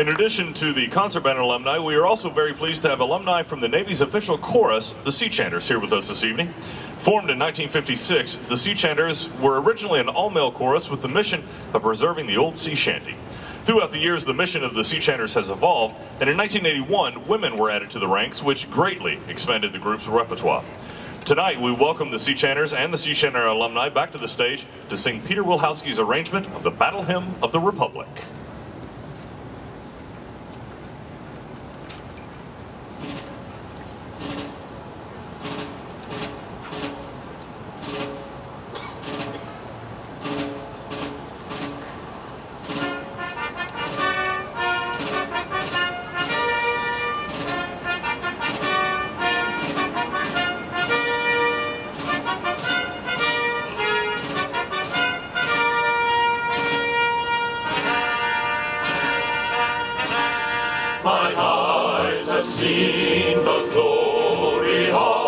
In addition to the concert band alumni, we are also very pleased to have alumni from the Navy's official chorus, the Sea Chanters, here with us this evening. Formed in 1956, the Sea Chanters were originally an all-male chorus with the mission of preserving the old sea shanty. Throughout the years, the mission of the Sea Chanters has evolved, and in 1981, women were added to the ranks, which greatly expanded the group's repertoire. Tonight, we welcome the Sea Chanters and the Sea Chanter alumni back to the stage to sing Peter Wilhousky's arrangement of the Battle Hymn of the Republic. My eyes have seen the glory of